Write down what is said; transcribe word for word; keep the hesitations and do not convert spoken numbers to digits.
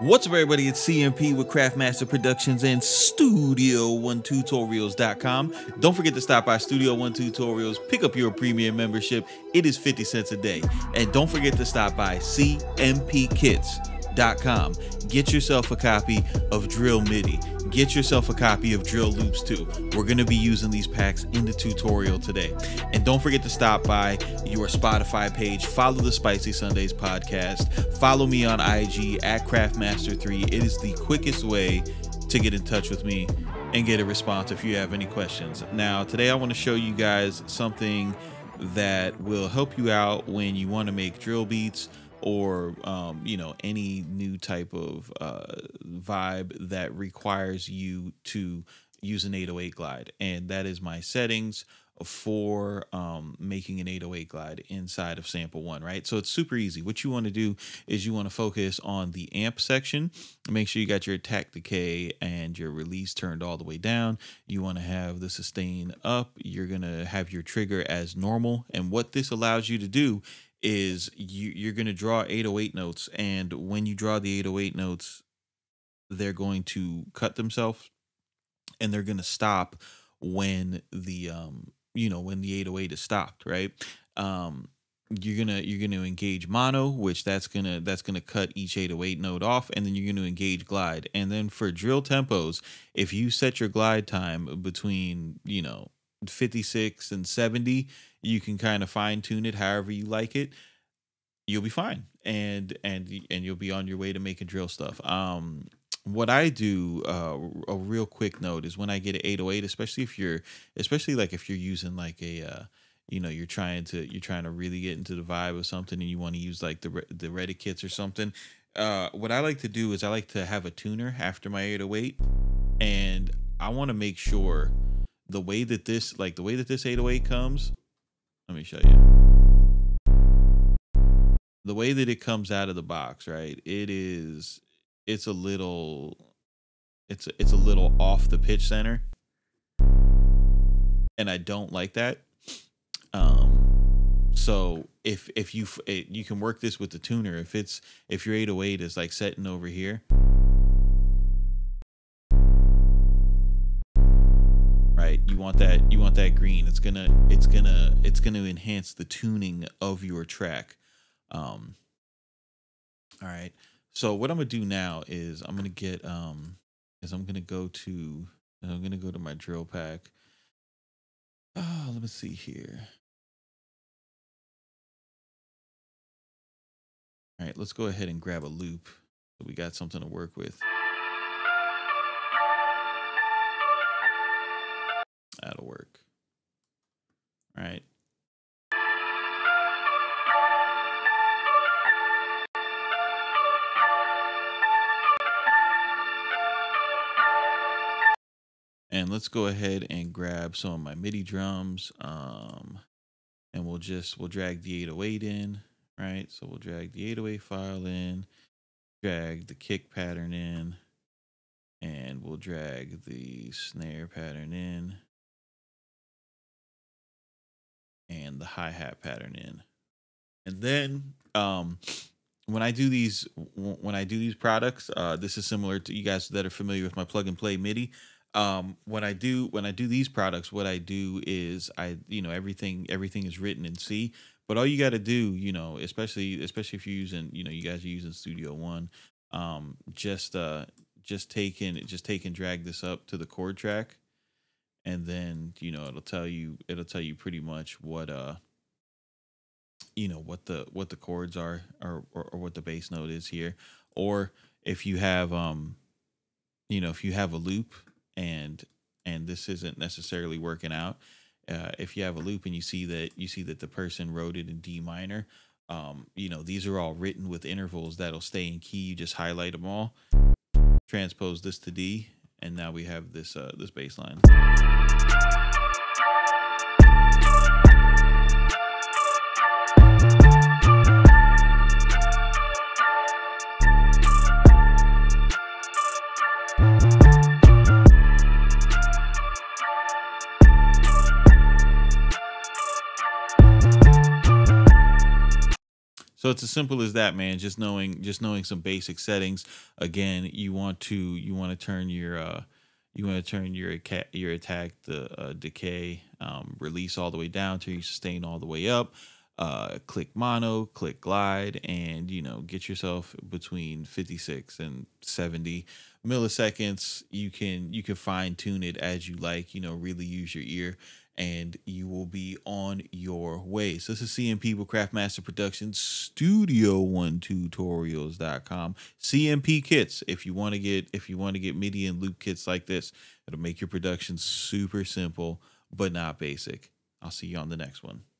What's up, everybody? It's C M P with Craftmaster Productions and Studio one Tutorials dot com. Don't forget to stop by Studio one Tutorials, pick up your premium membership. It is fifty cents a day. And don't forget to stop by C M P kits dot com. Get yourself a copy of Drill MIDI. Get yourself a copy of Drill Loops too. We're going to be using these packs in the tutorial today. And don't forget to stop by your Spotify page. Follow the Spicy Sundays podcast. Follow me on I G at Craftmaster three. It is the quickest way to get in touch with me and get a response if you have any questions. Now, today I want to show you guys something that will help you out when you want to make drill beats, or um, you know, any new type of uh, vibe that requires you to use an eight oh eight glide. And that is my settings for um, making an eight oh eight glide inside of sample one, right? So it's super easy. What you want to do is you want to focus on the amp section. Make sure you got your attack decay and your release turned all the way down. You want to have the sustain up. You're going to have your trigger as normal. And what this allows you to do is you, you're going to draw eight oh eight notes, and when you draw the eight oh eight notes, they're going to cut themselves, and they're going to stop when the um you know when the eight oh eight is stopped, right? Um, you're gonna you're gonna engage mono, which that's gonna that's gonna cut each eight oh eight note off, and then you're gonna engage glide. And then for drill tempos, if you set your glide time between you know fifty-six and seventy, you can kind of fine tune it however you like it. You'll be fine, and and and you'll be on your way to making drill stuff. Um, what I do, uh, a real quick note is when I get an eight oh eight, especially if you're, especially like if you're using like a, uh, you know, you're trying to you're trying to really get into the vibe of something, and you want to use like the the Reddi kits or something. Uh, what I like to do is I like to have a tuner after my eight oh eight, and I want to make sure the way that this like the way that this eight oh eight comes. Let me show you the way that it comes out of the box, right? It is, it's a little, it's, it's a little off the pitch center, and I don't like that. Um, so if, if you, it, you can work this with the tuner. If it's, if your eight oh eight is like setting over here, you want that you want that green. It's gonna it's gonna it's gonna enhance the tuning of your track. Um all right, so what I'm gonna do now is I'm gonna get um is I'm gonna go to I'm gonna go to my drill pack. Oh, let me see here. All right, let's go ahead and grab a loop so we got something to work with. That'll work. All right. And let's go ahead and grab some of my MIDI drums. Um, and we'll just, we'll drag the eight oh eight in, right? So we'll drag the eight oh eight file in, drag the kick pattern in, and we'll drag the snare pattern in, and the hi-hat pattern in. And then um, when I do these, when I do these products, uh, this is similar to you guys that are familiar with my plug and play MIDI. Um, when I do, when I do these products, what I do is I, you know, everything, everything is written in C, but all you got to do, you know, especially, especially if you're using, you know, you guys are using Studio One, um, just, uh, just take and just take and drag this up to the chord track. And then, you know, it'll tell you, it'll tell you pretty much what, uh, you know, what the, what the chords are, or, or, or what the bass note is here. Or if you have, um, you know, if you have a loop and, and this isn't necessarily working out, uh, if you have a loop and you see that, you see that the person wrote it in D minor, um, you know, these are all written with intervals that'll stay in key. You just highlight them all, transpose this to D, and now we have this, uh, this bass line. So it's as simple as that, man. Just knowing, just knowing some basic settings. Again, you want to you want to turn your uh, you want to turn your your attack the uh, decay um, release all the way down to your sustain all the way up. Uh, click mono, click glide, and you know, get yourself between fifty-six and seventy milliseconds. You can you can fine tune it as you like. You know, really use your ear, and you will be on your way. So this is C M P with Craftmaster Productions, studio one tutorials dot com. C M P kits. If you want to get if you want to get MIDI and loop kits like this, it'll make your production super simple but not basic. I'll see you on the next one.